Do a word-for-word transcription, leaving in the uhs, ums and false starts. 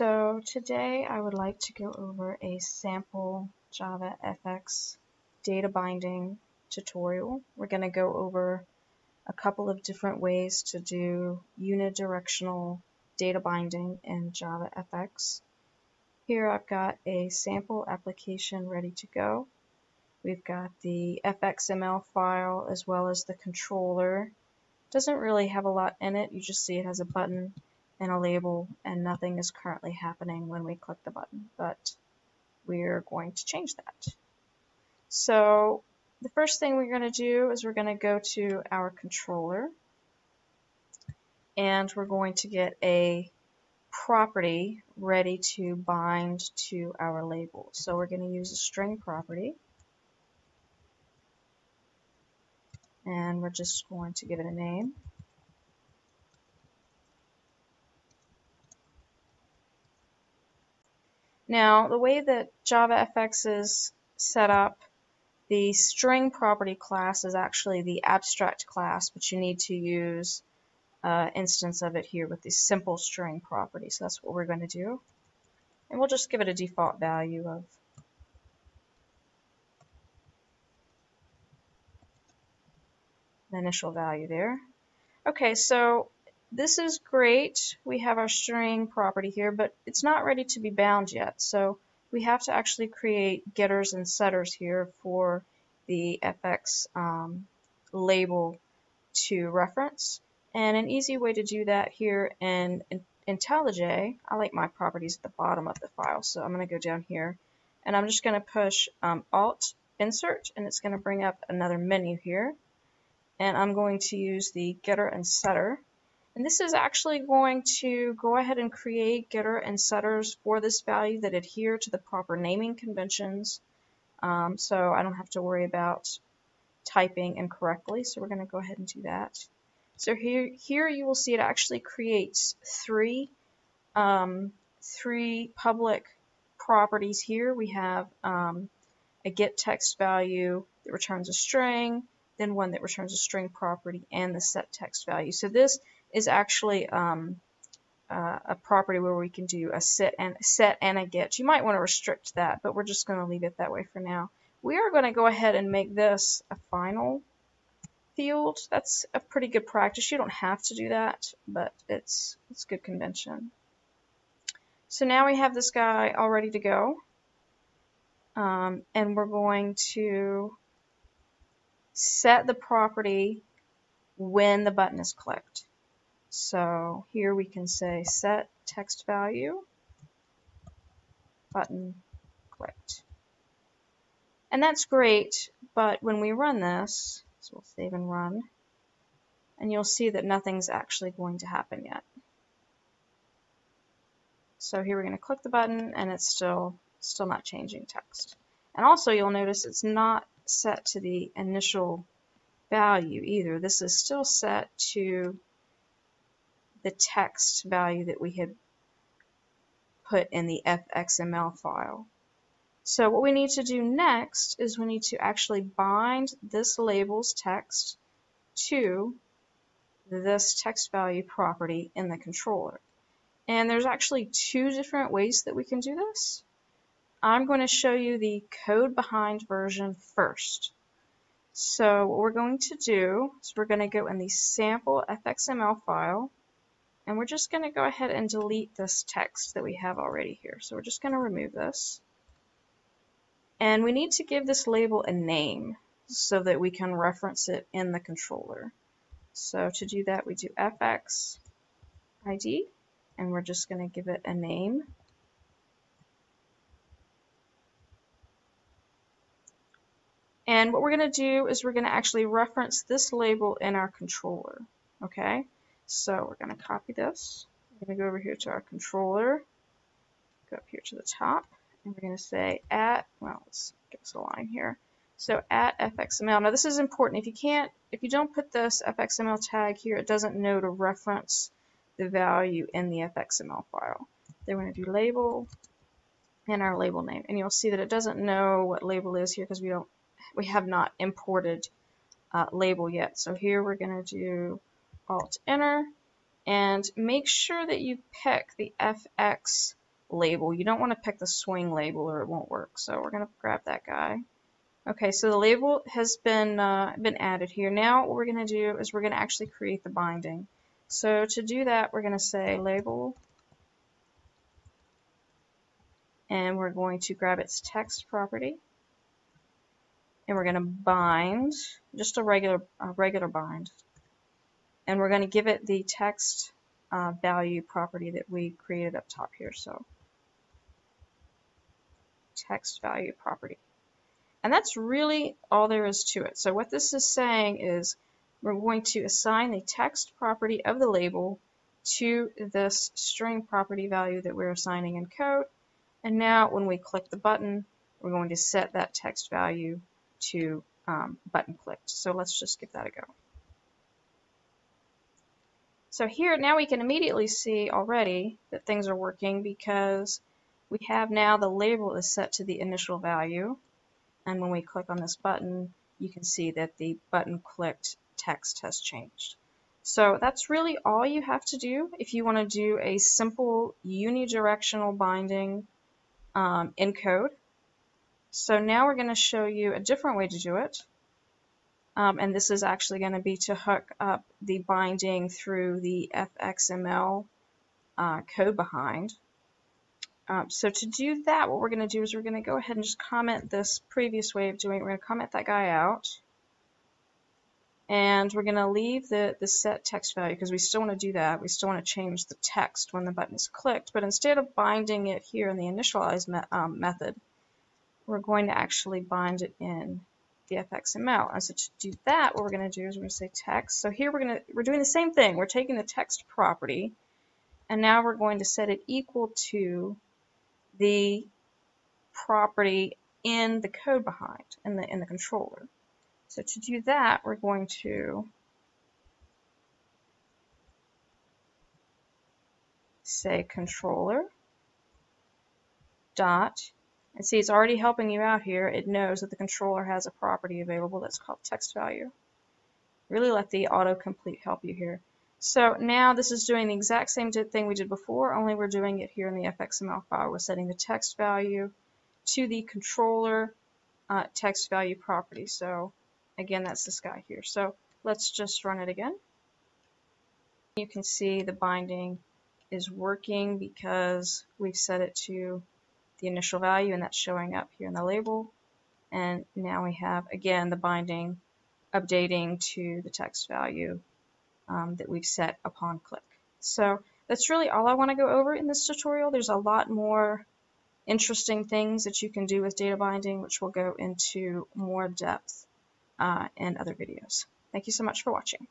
So today I would like to go over a sample JavaFX data binding tutorial. We're going to go over a couple of different ways to do unidirectional data binding in JavaFX. Here I've got a sample application ready to go. We've got the F X M L file as well as the controller. Doesn't really have a lot in it, you just see it has a button and a label, and nothing is currently happening when we click the button, but we're going to change that. So the first thing we're going to do is we're going to go to our controller, and we're going to get a property ready to bind to our label. So we're going to use a string property, and we're just going to give it a name. Now, the way that JavaFX is set up, the string property class is actually the abstract class, but you need to use an instance of it here with the simple string property. So that's what we're going to do. And we'll just give it a default value of the initial value there. Okay, so this is great. We have our string property here, but it's not ready to be bound yet. So we have to actually create getters and setters here for the F X um, label to reference. And an easy way to do that here in, in IntelliJ, I like my properties at the bottom of the file. So I'm going to go down here and I'm just going to push um, Alt Insert, and it's going to bring up another menu here. And I'm going to use the getter and setter. And this is actually going to go ahead and create getter and setters for this value that adhere to the proper naming conventions. Um, so I don't have to worry about typing incorrectly. So we're going to go ahead and do that. So here, here you will see it actually creates three, um, three public properties here. We have um, a get text value that returns a string, then one that returns a string property, and the set text value. So this is actually um, uh, a property where we can do a set and, set and a get. You might want to restrict that, but we're just going to leave it that way for now. We are going to go ahead and make this a final field. That's a pretty good practice. You don't have to do that, but it's, it's good convention. So now we have this guy all ready to go, um, and we're going to set the property when the button is clicked. So here we can say set text value, button clicked. And that's great, but when we run this, so we'll save and run, and you'll see that nothing's actually going to happen yet. So here we're going to click the button, and it's still, still not changing text. And also you'll notice it's not set to the initial value either. This is still set to the text value that we had put in the F X M L file. So what we need to do next is we need to actually bind this label's text to this text value property in the controller. And there's actually two different ways that we can do this. I'm going to show you the code behind version first. So what we're going to do is we're going to go in the sample F X M L file, and we're just going to go ahead and delete this text that we have already here. So we're just going to remove this. And we need to give this label a name so that we can reference it in the controller. So to do that, we do F X I D, and we're just going to give it a name. And what we're going to do is we're going to actually reference this label in our controller. Okay? So we're going to copy this. We're going to go over here to our controller, go up here to the top, and we're going to say at, well, let's give us a line here. So at F X M L. Now this is important. If you can't, if you don't put this F X M L tag here, it doesn't know to reference the value in the F X M L file. Then we're going to do label and our label name. And you'll see that it doesn't know what label is here because we don't, we have not imported uh, label yet. So here we're going to do Alt-Enter, and make sure that you pick the F X label. You don't want to pick the swing label or it won't work. So we're going to grab that guy. Okay, so the label has been uh, been added here. Now what we're going to do is we're going to actually create the binding. So to do that, we're going to say label, and we're going to grab its text property, and we're going to bind, just a regular a regular bind, and we're going to give it the text uh, value property that we created up top here. So text value property. And that's really all there is to it. So what this is saying is we're going to assign the text property of the label to this string property value that we're assigning in code. And now when we click the button, we're going to set that text value to um, button clicked. So let's just give that a go. So here now we can immediately see already that things are working, because we have now the label is set to the initial value. And when we click on this button, you can see that the button clicked text has changed. So that's really all you have to do if you want to do a simple unidirectional binding um, in code. So now we're going to show you a different way to do it. Um, and this is actually going to be to hook up the binding through the F X M L uh, code behind. Um, so to do that, what we're going to do is we're going to go ahead and just comment this previous way of doing it. We're going to comment that guy out. And we're going to leave the, the set text value, because we still want to do that. We still want to change the text when the button is clicked. But instead of binding it here in the initialize me um, method, we're going to actually bind it in the F X M L. And so to do that, what we're going to do is we're going to say text. So here we're going to, we're doing the same thing. We're taking the text property, and now we're going to set it equal to the property in the code behind, in the, in the controller. So to do that, we're going to say controller dot, and see it's already helping you out here. It knows that the controller has a property available that's called text value. Really let the autocomplete help you here. So now this is doing the exact same thing we did before, only we're doing it here in the F X M L file. We're setting the text value to the controller uh, text value property. So again, that's this guy here. So let's just run it again. You can see the binding is working because we've set it to the initial value, and that's showing up here in the label. And now we have, again, the binding updating to the text value Um, that we've set upon click. So that's really all I want to go over in this tutorial. There's a lot more interesting things that you can do with data binding, which we'll go into more depth uh, in other videos. Thank you so much for watching.